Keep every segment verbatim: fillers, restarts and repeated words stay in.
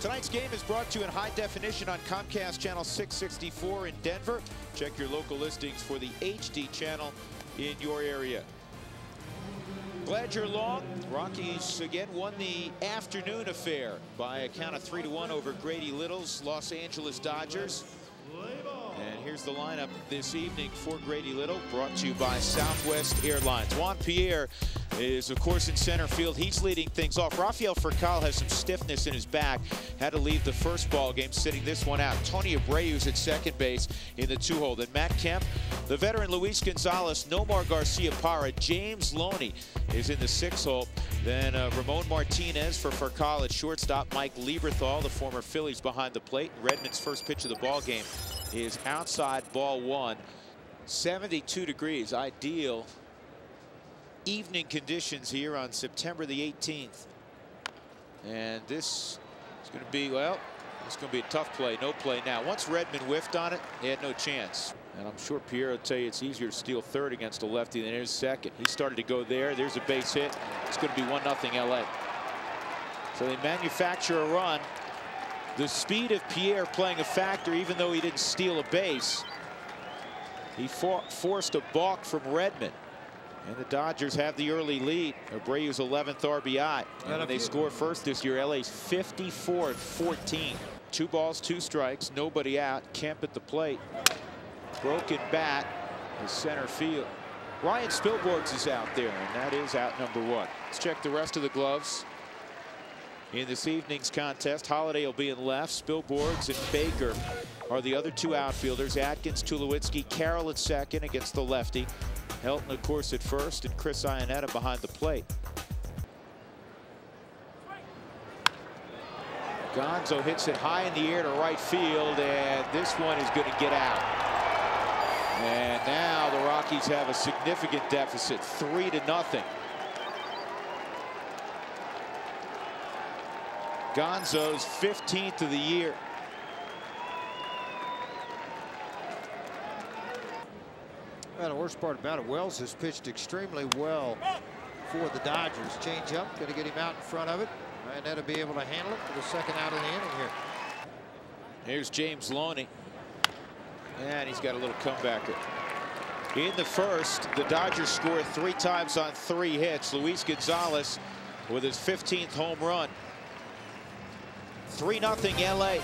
Tonight's game is brought to you in high definition on Comcast Channel six sixty-four in Denver. Check your local listings for the H D channel in your area. Glad you're along. Rockies again won the afternoon affair by a count of three to one over Grady Little's Los Angeles Dodgers. And here's the lineup this evening for Grady Little, brought to you by Southwest Airlines. Juan Pierre is, of course, in center field. He's leading things off. Rafael Furcal has some stiffness in his back. Had to leave the first ball game, sitting this one out. Tony Abreu's at second base in the two-hole. Then Matt Kemp, the veteran Luis Gonzalez, Nomar Garciaparra, James Loney is in the six-hole. Then uh, Ramon Martinez for Furcal at shortstop. Mike Lieberthal, the former Phillies, behind the plate. Redmond's first pitch of the ball game is outside, ball one. seventy-two degrees, ideal evening conditions here on September the eighteenth. And this is going to be, well, it's going to be a tough play. No play now. Once Redmond whiffed on it, they had no chance. And I'm sure Pierre will tell you it's easier to steal third against a lefty than it is second. He started to go there. There's a base hit. It's going to be one nothing L A. So they manufacture a run. The speed of Pierre playing a factor, even though he didn't steal a base. He fought, forced a balk from Redmond. And the Dodgers have the early lead. Abreu's eleventh R B I. And when they score first this year, L A's fifty-four and fourteen. Two balls, two strikes, nobody out. Kemp at the plate. Broken bat to center field. Ryan Spilborghs is out there, and that is out number one. Let's check the rest of the gloves. In this evening's contest, Holliday will be in left. Spilborghs and Baker are the other two outfielders. Atkins, Tulowitzki, Carroll at second against the lefty. Helton, of course, at first, and Chris Iannetta behind the plate. Gonzo hits it high in the air to right field, and this one is going to get out. And now the Rockies have a significant deficit, three to nothing. Gonzo's fifteenth of the year. Well, the worst part about it, Wells has pitched extremely well for the Dodgers. Change up, going to get him out in front of it. And that'll be able to handle it for the second out of the inning here. Here's James Loney. And he's got a little comebacker. In the first, the Dodgers scored three times on three hits. Luis Gonzalez with his fifteenth home run. three nothing L A.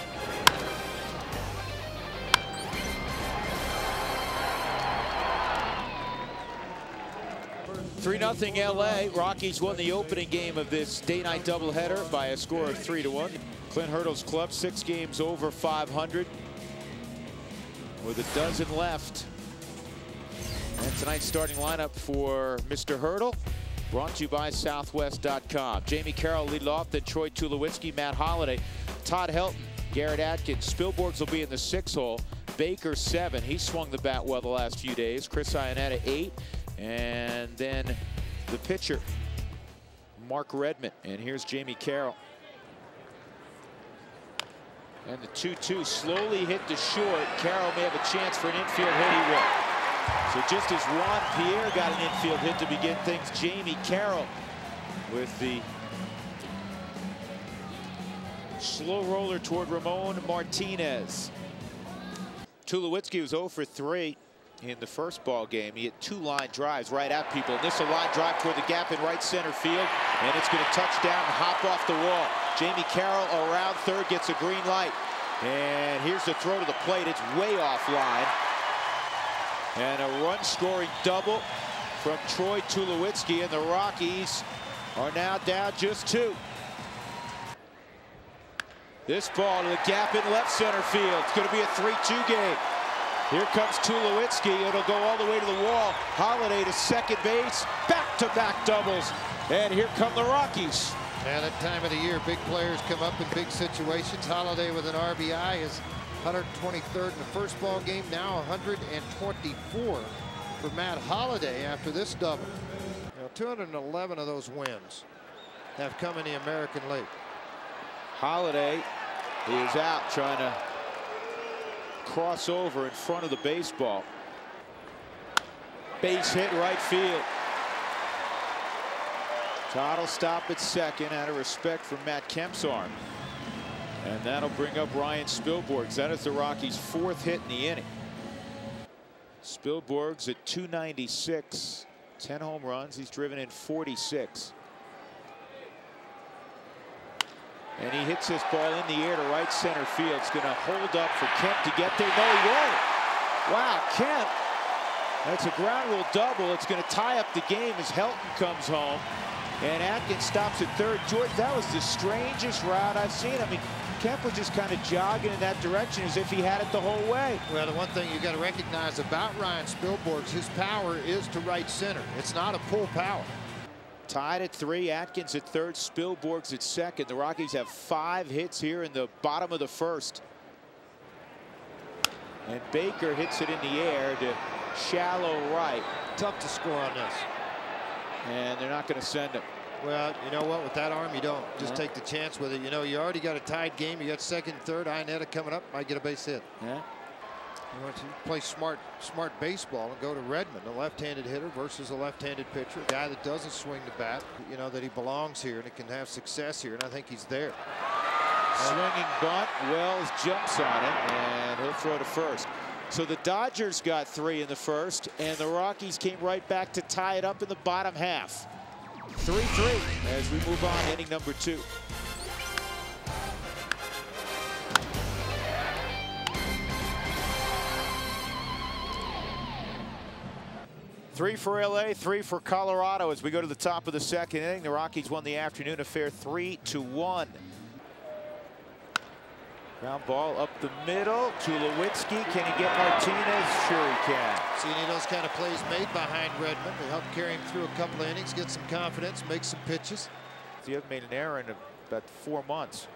three nothing L A. Rockies won the opening game of this day-night doubleheader by a score of three to one. Clint Hurdle's club six games over five hundred with a dozen left. And tonight's starting lineup for Mister Hurdle, brought to you by Southwest dot com. Jamie Carroll lead off, then Troy Tulowitzki, Matt Holliday, Todd Helton, Garrett Atkins. Spilborghs will be in the six hole. Baker seven. He swung the bat well the last few days. Chris Iannetta eight. And then the pitcher, Mark Redmond. And here's Jamie Carroll. And the two two slowly hit to short. Carroll may have a chance for an infield hit. He will. So just as Juan Pierre got an infield hit to begin things, Jamie Carroll with the slow roller toward Ramon Martinez. Tulowitzki was oh for three in the first ball game. He hit two line drives right at people. This a line drive toward the gap in right center field, and it's going to touch down and hop off the wall. Jamie Carroll around third, gets a green light. And here's the throw to the plate. It's way offline. And a run-scoring double from Troy Tulowitzki, and the Rockies are now down just two. This ball to the gap in left center field. It's going to be a three two game. Here comes Tulowitzki. It'll go all the way to the wall. Holliday to second base. Back-to-back doubles. And here come the Rockies. Now, that time of the year, big players come up in big situations. Holliday with an R B I is one hundred twenty-third in the first ball game, now one hundred twenty-four for Matt Holliday after this double. Now, two hundred eleven of those wins have come in the American League. Holliday is out trying to cross over in front of the baseball. Base hit right field. Todd will stop at second out of respect for Matt Kemp's arm. And that'll bring up Ryan Spilborghs. That is the Rockies' fourth hit in the inning. Spilborghs at two ninety-six, ten home runs. He's driven in forty-six. And he hits this ball in the air to right center field. It's going to hold up for Kemp to get there. No, he won't. Wow, Kemp. That's a ground rule double. It's going to tie up the game as Helton comes home. And Atkins stops at third. George, that was the strangest route I've seen. I mean, Kemp was just kind of jogging in that direction as if he had it the whole way. Well, the one thing you got to recognize about Ryan Spilborghs, his power is to right center. It's not a pull power. Tied at three, Atkins at third, Spilborghs at second. The Rockies have five hits here in the bottom of the first. And Baker hits it in the air to shallow right. Tough to score on this. And they're not going to send him. Well, you know what? With that arm, you don't. Just yeah. take the chance with it. You know, you already got a tied game. You got second, third. Iannetta coming up. Might get a base hit. Yeah. You want to play smart, smart baseball and go to Redmond, a left-handed hitter versus a left-handed pitcher, a guy that doesn't swing the bat. You know that he belongs here and it can have success here, and I think he's there. Swinging bunt, Wells jumps on it, and he'll throw to first. So the Dodgers got three in the first, and the Rockies came right back to tie it up in the bottom half. three three as we move on, inning number two. Three for L A, three for Colorado. As we go to the top of the second inning, the Rockies won the afternoon affair three to one. Ground ball up the middle. Tulowitzki, can he get Martinez? Sure he can. See, any of those kind of plays made behind Redmond will help carry him through a couple of innings, get some confidence, make some pitches. He hasn't made an error in about four months.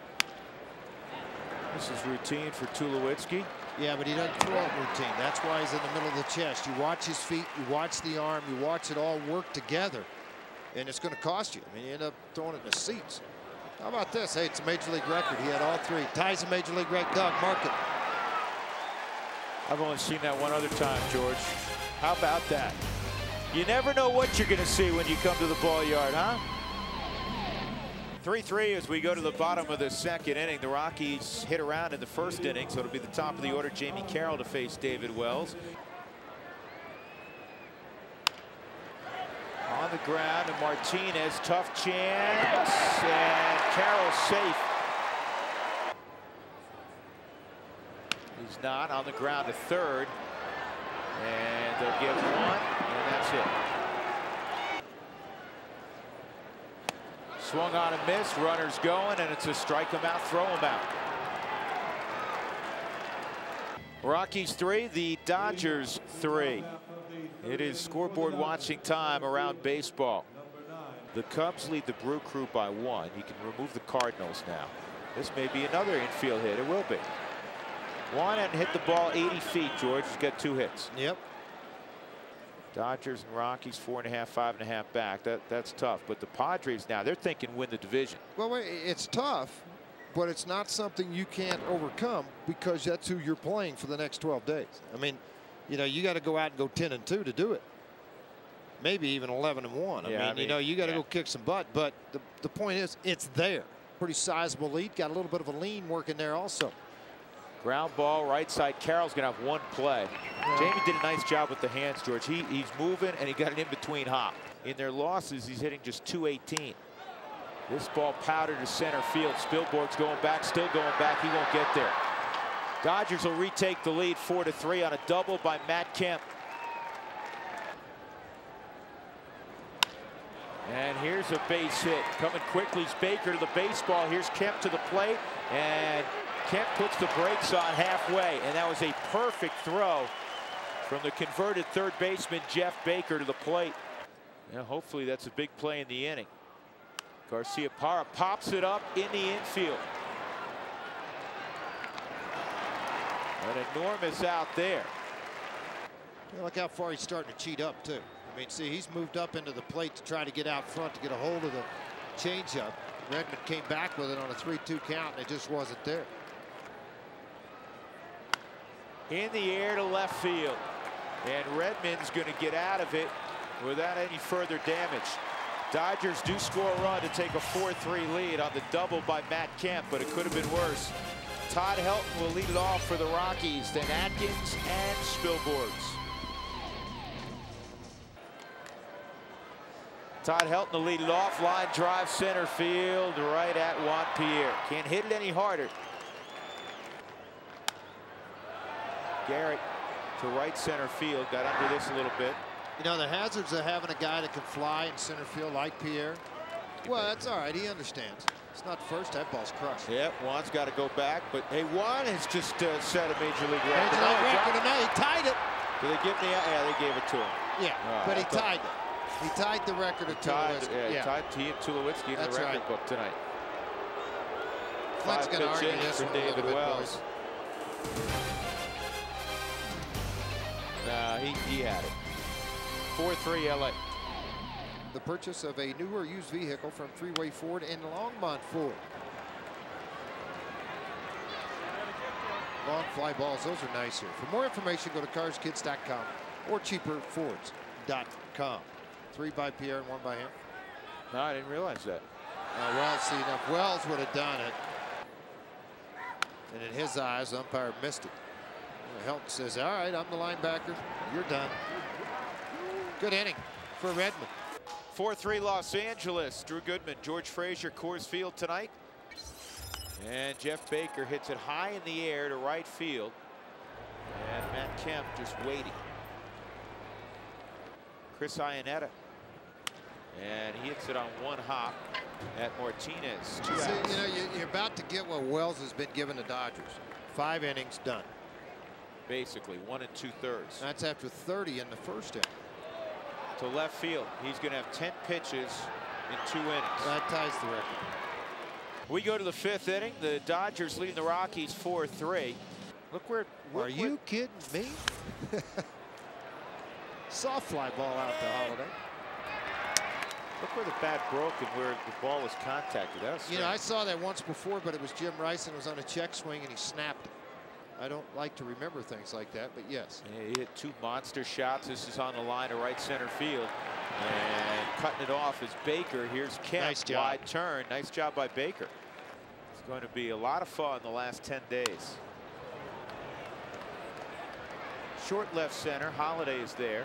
This is routine for Tulowitzki. Yeah, but he doesn't throw out routine. That's why he's in the middle of the chest. You watch his feet, you watch the arm, you watch it all work together, and it's going to cost you. I mean, you end up throwing it in the seats. How about this? Hey, it's a major league record. He had all three. Ties a major league record. Doug, mark it. I've only seen that one other time, George. How about that? You never know what you're going to see when you come to the ball yard, huh? three three as we go to the bottom of the second inning. The Rockies hit around in the first inning, so it'll be the top of the order. Jamie Carroll to face David Wells. On the ground, and Martinez, tough chance, and Carroll safe. He's not. On the ground to third, and they'll give one, and that's it. Swung on and missed, runners going, and it's a strike him out, throw him out. Rockies three, the Dodgers three. It is scoreboard watching time around baseball. The Cubs lead the Brew Crew by one. You can remove the Cardinals now. This may be another infield hit. It will be. Juan hit the ball eighty feet, George. He's got two hits. Yep. Dodgers and Rockies four and a half, five and a half back. That that's tough. But the Padres now, they're thinking win the division. Well, it's tough, but it's not something you can't overcome because that's who you're playing for the next twelve days. I mean, you know, you got to go out and go ten and two to do it. Maybe even eleven and one. I, yeah, mean, I mean, you know, you got to yeah. go kick some butt. But the the point is, it's there. Pretty sizable lead. Got a little bit of a lean working there also. Ground ball, right side. Carroll's going to have one play. Yeah. Jamie did a nice job with the hands, George. He, he's moving, and he got an in-between hop. In their losses, he's hitting just two eighteen. This ball powdered to center field. Spilborghs going back, still going back. He won't get there. Dodgers will retake the lead four to three on a double by Matt Kemp. And here's a base hit. Coming quickly is Baker to the baseball. Here's Kemp to the plate, and Kemp puts the brakes on halfway, and that was a perfect throw from the converted third baseman Jeff Baker to the plate. And hopefully that's a big play in the inning. Garciaparra pops it up in the infield. An enormous out there. Yeah, look how far he's starting to cheat up too. I mean, see, he's moved up into the plate to try to get out front to get a hold of the changeup. Redmond came back with it on a three two count, and it just wasn't there. In the air to left field, and Redmond's going to get out of it without any further damage. Dodgers do score a run to take a four three lead on the double by Matt Kemp, but it could have been worse. Todd Helton will lead it off for the Rockies, then Atkins and Spilborghs. Todd Helton to lead it off, line drive center field right at Juan Pierre. Can't hit it any harder. Garrett to right center field, got under this a little bit. You know, the hazards of having a guy that can fly in center field like Pierre. Well, that's all right. He understands. It's not first. That ball's crushed. Yep, Juan's got to go back, but hey, Juan has just uh, set a major league record. Major league record tonight. He tied it. Did they give me? Yeah, they gave it to him. Yeah, oh, but he tied it. He tied the record of Tulowitzki. Yeah, yeah. Tied Tulowitzki in that's the record right. book tonight. Clint's going to argue this one for David Wells. Nah, he he had it. four three L A. The purchase of a newer used vehicle from Freeway Ford and Longmont Ford. Long fly balls, those are nice here. For more information, go to cars kids dot com or cheaper fords dot com. Three by Pierre and one by him. No, I didn't realize that. Uh, well, see, if Wells would have done it, and in his eyes, the umpire missed it. Helton says, all right, I'm the linebacker. You're done. Good inning for Redmond. four three Los Angeles. Drew Goodman, George Frazier, Coors Field tonight. And Jeff Baker hits it high in the air to right field. And Matt Kemp just waiting. Chris Iannetta. And he hits it on one hop at Martinez. Two See, you know, you're about to get what Wells has been giving the Dodgers. Five innings done. Basically, one and two thirds. That's after thirty in the first inning. To left field. He's going to have ten pitches in two innings. That ties the record. We go to the fifth inning. The Dodgers leading the Rockies four three. Look where. Look Are you where... kidding me? Soft fly ball out to Holliday. Look where the bat broke and where the ball was contacted. That was you know, I saw that once before, but it was Jim Rice and it was on a check swing and he snapped it. I don't like to remember things like that, but yes. Yeah, he hit two monster shots. This is on the line to right center field. And cutting it off is Baker. Here's Kemp. Nice job. Wide turn. Nice job by Baker. It's going to be a lot of fun the last ten days. Short left center. Holliday is there.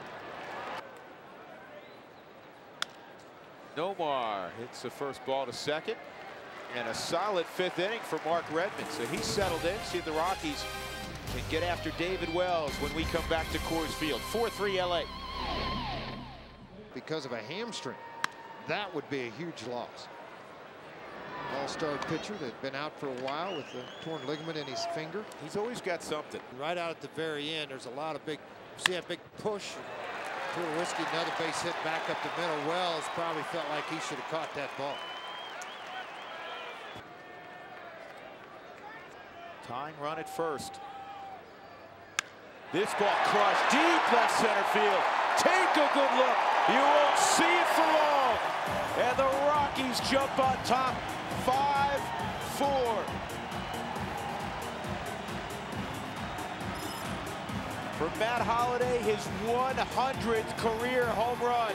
Nomar hits the first ball to second. And a solid fifth inning for Mark Redmond. So he's settled in. See if the Rockies can get after David Wells when we come back to Coors Field. four three L A. Because of a hamstring, that would be a huge loss. All-star pitcher that had been out for a while with a torn ligament in his finger. He's always got something. Right out at the very end, there's a lot of big, see that big push. Tulowitzki, another base hit back up the middle. Wells probably felt like he should have caught that ball. Tying run at first. This ball crushed deep left center field. Take a good look. You won't see it for long. And the Rockies jump on top five four. For Matt Holliday, his one hundredth career home run.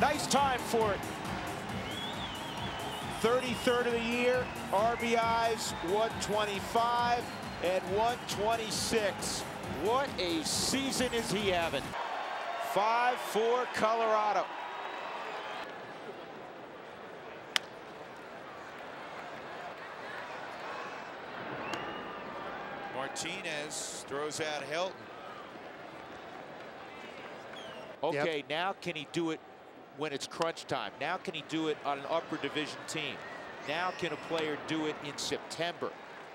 Nice time for it. thirty-third of the year, R B Is one twenty-five and one twenty-six. What a season is he having. five four Colorado. Martinez throws out Helton. Okay, yep. Now can he do it when it's crunch time? Now can he do it on an upper division team? Now can a player do it in September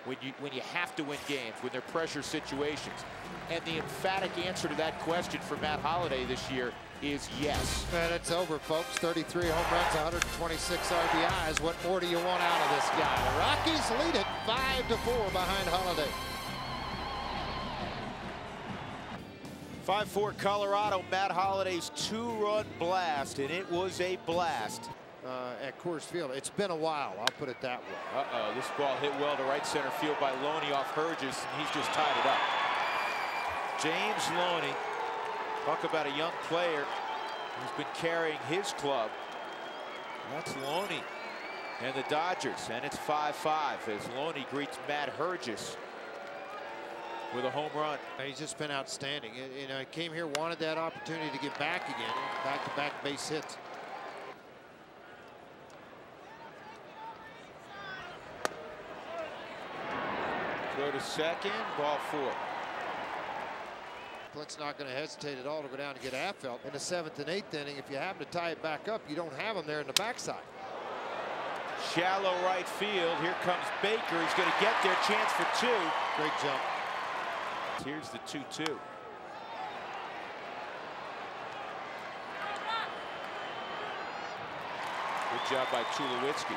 when you when you have to win games, when they're pressure situations? And the emphatic answer to that question for Matt Holliday this year is yes. And it's over, folks. thirty-three home runs, one hundred twenty-six R B Is. What more do you want out of this guy? The Rockies lead it five to four behind Holliday. five four Colorado. Matt Holliday's two-run blast, and it was a blast. Uh, at Coors Field. It's been a while, I'll put it that way. Uh-oh, this ball hit well to right center field by Loney off Herges, and he's just tied it up. James Loney, talk about a young player who's been carrying his club. That's Loney and the Dodgers, and it's five five as Loney greets Matt Herges with a home run. He's just been outstanding. You know, I came here, wanted that opportunity to get back again, back-to-back base hits. Go to second, ball four. Clint's not going to hesitate at all to go down and get Affelt in the seventh and eighth inning. If you happen to tie it back up, you don't have him there in the backside. Shallow right field. Here comes Baker. He's going to get there. Chance for two. Great jump. Here's the two two. Good job by Tulowitzki.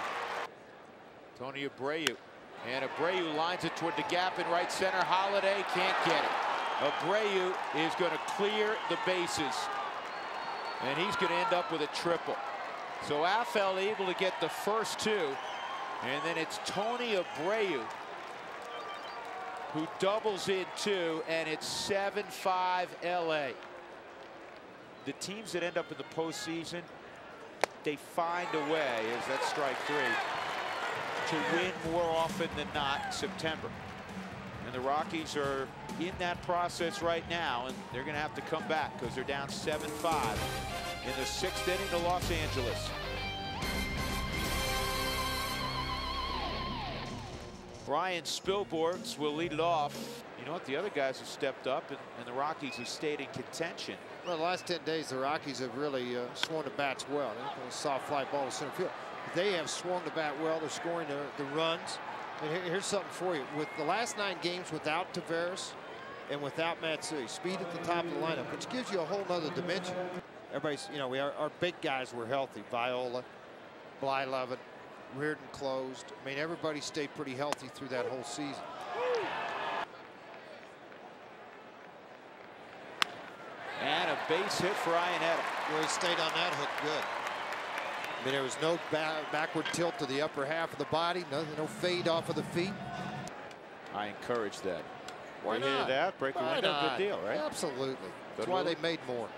Tony Abreu. And Abreu lines it toward the gap in right center. Holliday can't get it. Abreu is going to clear the bases. And he's going to end up with a triple. So Affelt able to get the first two. And then it's Tony Abreu who doubles in two, and it's seven five L A. The teams that end up in the postseason, they find a way, as that's strike three, to win more often than not in September. And the Rockies are in that process right now, and they're going to have to come back because they're down seven five in the sixth inning to Los Angeles. Ryan Spilborghs will lead it off. You know what? The other guys have stepped up, and, and the Rockies have stayed in contention. Well, the last ten days, the Rockies have really uh, swung the bats well. A soft fly ball to center field. They have swung the bat well. They're scoring the, the runs. And here, here's something for you. With the last nine games without Taveras and without Matsui, speed at the top of the lineup, which gives you a whole other dimension. Everybody's, you know, we are, our big guys were healthy. Viola, Blyleven, Reardon closed. I mean, everybody stayed pretty healthy through that whole season. And a base hit for Iannetta. Well, he stayed on that hook good. I mean, there was no ba backward tilt to the upper half of the body, no, no fade off of the feet. I encourage that. Why not? Hit it out, break the window, good deal, right? Absolutely. That's why they made more.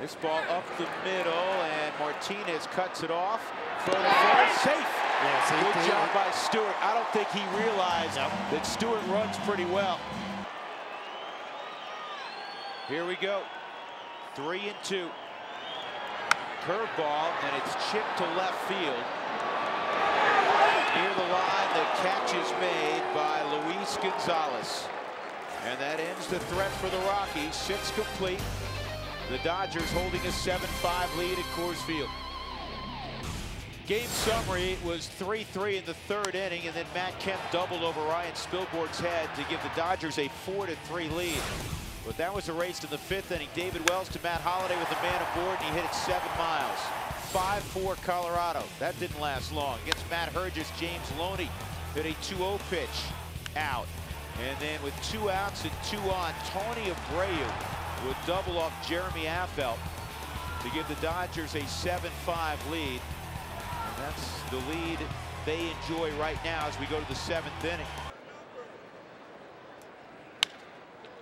This ball up the middle, and Martinez cuts it off. For the ball, safe. Yeah, safe. Good job by Stewart. I don't think he realized no. that Stewart runs pretty well. Here we go. Three and two. Curveball, and it's chipped to left field. Near the line, the catch is made by Luis Gonzalez. And that ends the threat for the Rockies. Six complete. The Dodgers holding a seven five lead at Coors Field. Game summary, it was three three in the third inning, and then Matt Kemp doubled over Ryan Spilborghs' head to give the Dodgers a four to three lead. But that was erased in the fifth inning. David Wells to Matt Holliday with the man aboard, and he hit it seven miles. five four Colorado. That didn't last long. Against Matt Herges, James Loney hit a two oh pitch out. And then with two outs and two on, Tony Abreu would double off Jeremy Affelt to give the Dodgers a seven five lead. That's the lead they enjoy right now as we go to the seventh inning.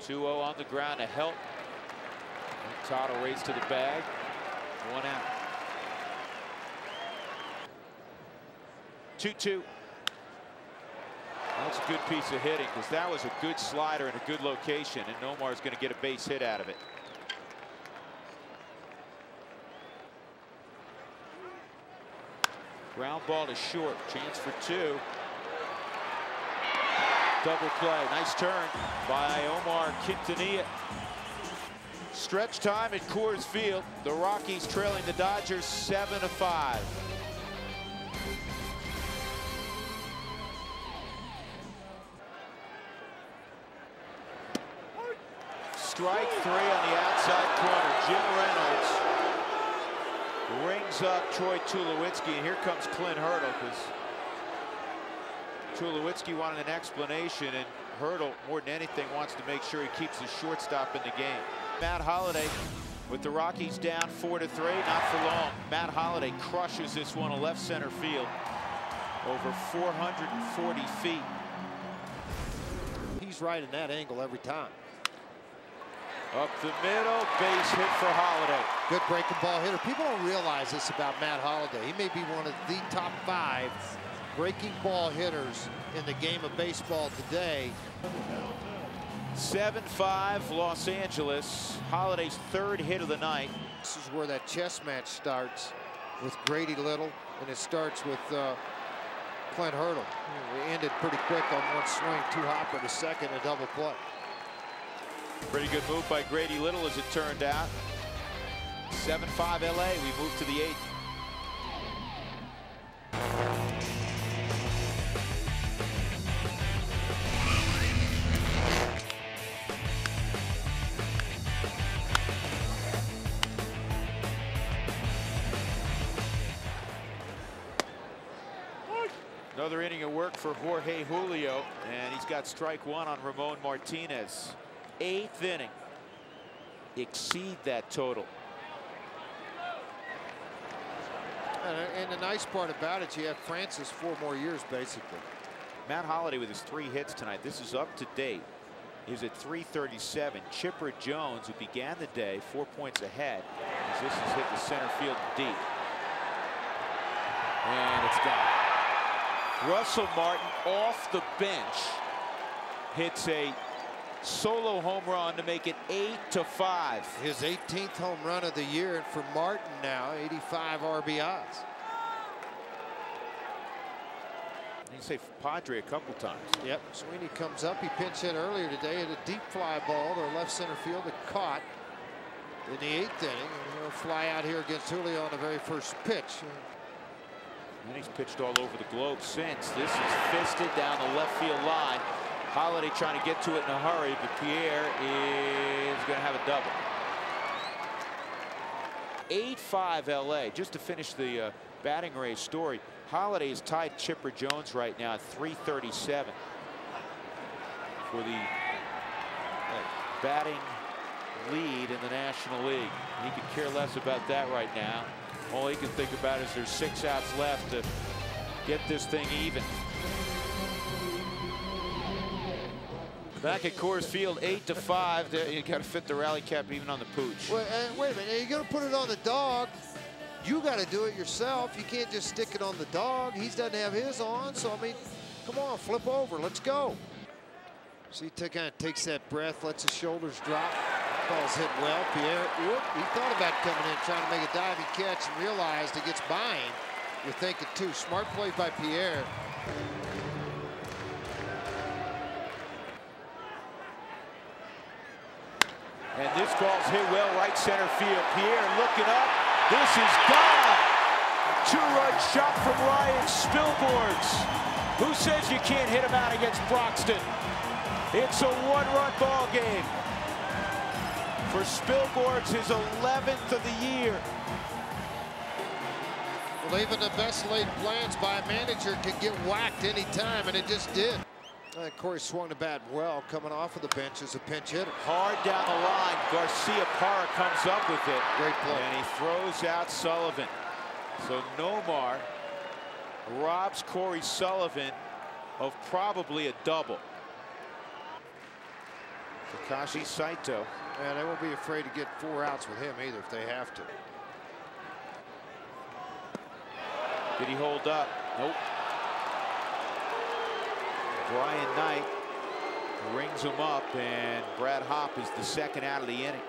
two oh on the ground to help. And Todd will race to the bag. One out. two two. That's a good piece of hitting because that was a good slider in a good location, and Nomar's going to get a base hit out of it. Ground ball to short. Chance for two. Double play. Nice turn by Omar Quintanilla. Stretch time at Coors Field. The Rockies trailing the Dodgers seven to five. Strike three on the outside corner. Jim Reynolds rings up Troy Tulowitzki, and here comes Clint Hurdle, because Tulowitzki wanted an explanation, and Hurdle, more than anything, wants to make sure he keeps his shortstop in the game. Matt Holliday with the Rockies down four to three, not for long. Matt Holliday crushes this one to left center field, over four hundred forty feet. He's right in that angle every time. Up the middle, base hit for Holliday. Good breaking ball hitter. People don't realize this about Matt Holliday. He may be one of the top five breaking ball hitters in the game of baseball today. seven five Los Angeles. Holliday's third hit of the night. This is where that chess match starts with Grady Little, and it starts with uh, Clint Hurdle. We ended pretty quick on one swing, two hopper to second, a double play. Pretty good move by Grady Little, as it turned out. seven five L A. We move to the eighth. Another inning of work for Jorge Julio, and he's got strike one on Ramon Martinez. Eighth inning. Exceed that total. And, and the nice part about it, you have Francis four more years basically. Matt Holliday with his three hits tonight. This is up to date. He's at three thirty-seven. Chipper Jones, who began the day four points ahead, as this is hit the center field deep. And it's gone. Russell Martin off the bench hits a solo home run to make it eight to five. His eighteenth home run of the year, and for Martin now, eighty-five R B Is. You say Padre a couple times. Yep. Sweeney comes up. He pinch hit earlier today at a deep fly ball to left center field that caught in the eighth inning. And he'll fly out here against Julio on the very first pitch. And he's pitched all over the globe since. This is fisted down the left field line. Holliday trying to get to it in a hurry, but Pierre is going to have a double. eight five L A. Just to finish the uh, batting race story, Holliday is tied Chipper Jones right now at three thirty-seven for the batting lead in the National League. He could care less about that right now. All he can think about is there's six outs left to get this thing even. Back at Coors Field, eight to five. You got to fit the rally cap even on the pooch. Well, uh, wait a minute. You're going to put it on the dog. You got to do it yourself. You can't just stick it on the dog. He doesn't have his on. So I mean, come on, flip over. Let's go. See, so kind of takes that breath, lets his shoulders drop. Ball's hit well. Pierre, whoop, he thought about coming in, trying to make a diving catch, and realized he gets by him. You're thinking too. Smart play by Pierre. And this ball's hit well, right center field. Pierre looking up. This is gone. Two-run shot from Ryan Spilborghs. Who says you can't hit him out against Broxton? It's a one-run ball game for Spilborghs, his eleventh of the year. Well, even the best laid plans by a manager could get whacked any time, and it just did. Uh, Corey swung the bat well, coming off of the bench as a pinch hitter. Hard down the line, Garciaparra comes up with it. Great play. And he throws out Sullivan. So Nomar robs Corey Sullivan of probably a double. Takashi Saito. And they won't be afraid to get four outs with him either if they have to. Did he hold up? Nope. Brian Knight rings him up, and Brad Hopp is the second out of the inning.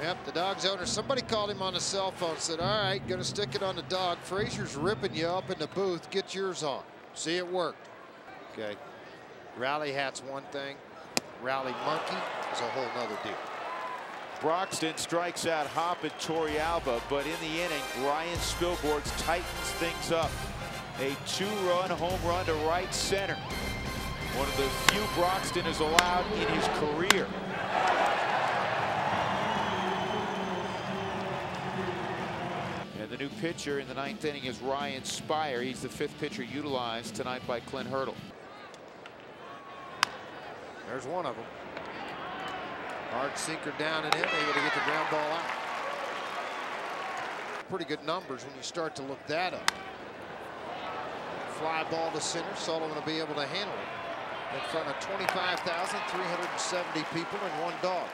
Yep, the dog's owner. Somebody called him on the cell phone, said, all right, going to stick it on the dog. Frazier's ripping you up in the booth. Get yours on. See, it worked. Okay. Rally hat's one thing. Rally monkey is a whole nother deal. Broxton strikes out Hopp and Torrealba, but in the inning, Ryan Spilborghs tightens things up. A two-run home run to right center. One of the few Broxton has allowed in his career. And the new pitcher in the ninth inning is Ryan Spire. He's the fifth pitcher utilized tonight by Clint Hurdle. There's one of them. Hard sinker down and in, able to get the ground ball out. Pretty good numbers when you start to look that up. Fly ball to center. Sullivan will be able to handle it in front of twenty-five thousand three hundred seventy people and one dog.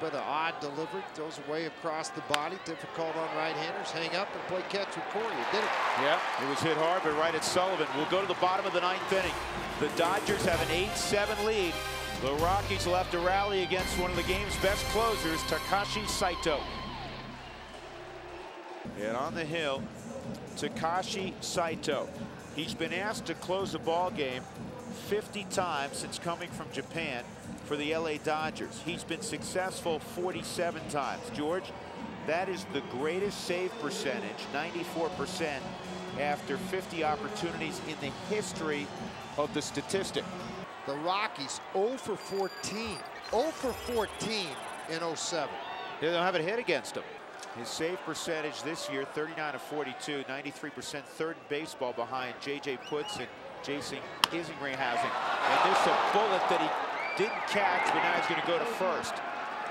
but an odd delivery. Throws away across the body. Difficult on right-handers. Hang up and play catch with Corey. It did it. Yeah, it was hit hard, but right at Sullivan. We'll go to the bottom of the ninth inning. The Dodgers have an eight seven lead. The Rockies will have to rally against one of the game's best closers, Takashi Saito. And on the hill, Takashi Saito. He's been asked to close a ball game fifty times since coming from Japan for the L A Dodgers. He's been successful forty-seven times. George, that is the greatest save percentage, ninety-four percent, after fifty opportunities in the history of the statistic. The Rockies oh for fourteen, oh for fourteen in oh seven. They don't have a hit against him. His save percentage this year, thirty-nine of forty-two, ninety-three percent, third in baseball behind J J. Putz and Jason Isingray-Hausing. And this is a bullet that he didn't catch, but now he's going to go to first.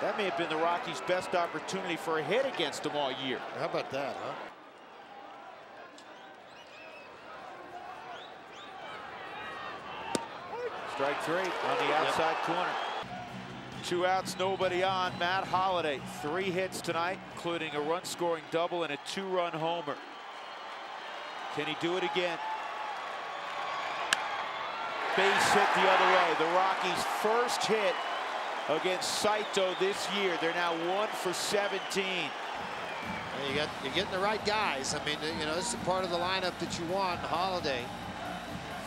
That may have been the Rockies' best opportunity for a hit against him all year. How about that, huh? Strike three on the outside yep. corner. Two outs, nobody on. Matt Holliday, three hits tonight, including a run-scoring double and a two-run homer. Can he do it again? Base hit the other way. The Rockies' first hit against Saito this year. They're now one for seventeen. You got, you're getting the right guys. I mean, you know, this is part of the lineup that you want. Holliday.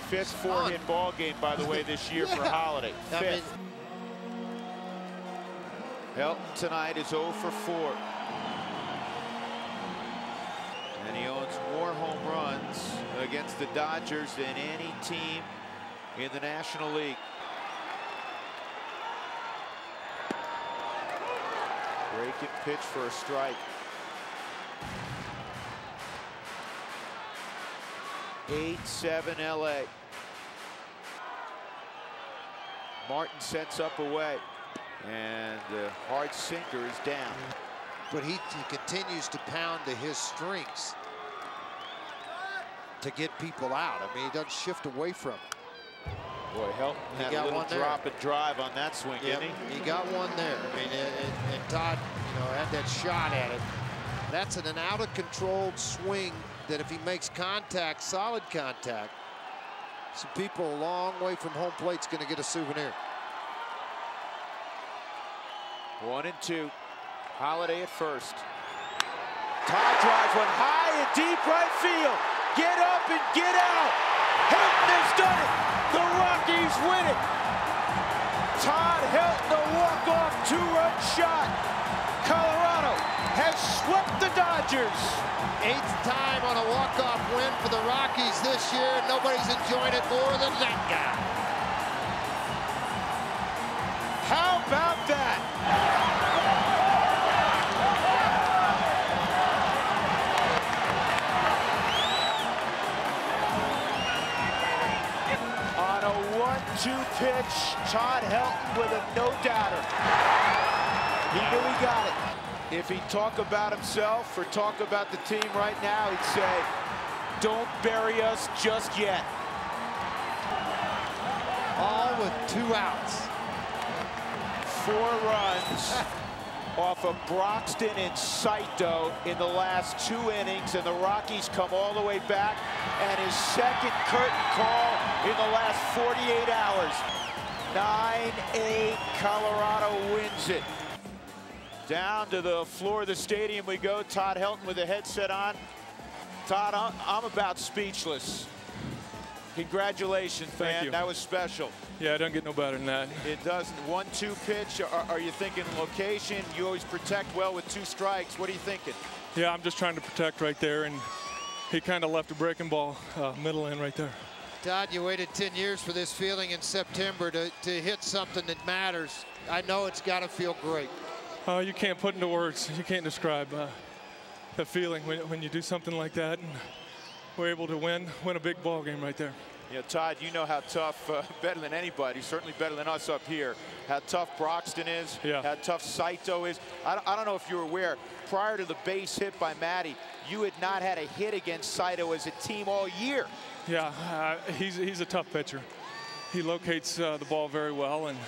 Fifth four-hit ball game, by the way, this year yeah. for Holliday. Fifth. I mean, Helton tonight is oh for four. And he owns more home runs against the Dodgers than any team in the National League. Breaking pitch for a strike. eight seven L A. Martin sets up away. And the hard sinker is down. But he, he continues to pound to his strengths to get people out. I mean, he doesn't shift away from it. Boy, Helton had a little drop and drive on that swing, yep. didn't he? He got one there. I mean, and Todd, you know, had that shot at it. That's an, an out-of-controlled swing that if he makes contact, solid contact, some people a long way from home plate's going to get a souvenir. One and two. Holliday at first. Todd drives one high and deep right field. Get up and get out. Helton has done it. The Rockies win it. Todd Helton, a walk-off two-run shot. Colorado has swept the Dodgers. Eighth time on a walk-off win for the Rockies this year. Nobody's enjoyed it more than that guy. How about that? On a one two pitch, Todd Helton with a no-doubter. He knew he got it. If he'd talk about himself or talk about the team right now, he'd say, don't bury us just yet. All with two outs. Four runs off of Broxton and Saito in the last two innings, and the Rockies come all the way back, and his second curtain call in the last forty-eight hours. nine eight, Colorado wins it. Down to the floor of the stadium we go. Todd Helton with a headset on. Todd, I'm about speechless. Congratulations, Thank man. You. That was special. Yeah, it doesn't get no better than that. It doesn't. one two pitch. Are, are you thinking location? You always protect well with two strikes. What are you thinking? Yeah, I'm just trying to protect right there, and he kind of left a breaking ball uh, middle in right there. Todd, you waited ten years for this feeling in September to, to hit something that matters. I know it's got to feel great. Uh, you can't put into words. You can't describe uh, the feeling when, when you do something like that. And, we're able to win, win a big ball game right there. Yeah, Todd, you know how tough, uh, better than anybody, certainly better than us up here, how tough Broxton is, yeah. how tough Saito is. I don't, I don't know if you're aware, prior to the base hit by Matty, you had not had a hit against Saito as a team all year. Yeah, uh, he's, he's a tough pitcher. He locates uh, the ball very well, and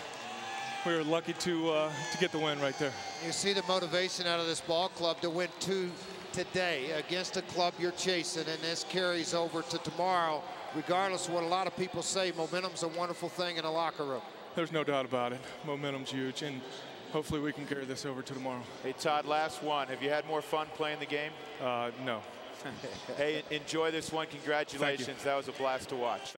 we were lucky to uh, to get the win right there. You see the motivation out of this ball club to win two today against a club you're chasing, and this carries over to tomorrow. Regardless of what a lot of people say, momentum's a wonderful thing in a locker room. There's no doubt about it. Momentum's huge, and hopefully we can carry this over to tomorrow. Hey, Todd, last one. Have you had more fun playing the game? Uh, no. Hey, enjoy this one. Congratulations. That was a blast to watch.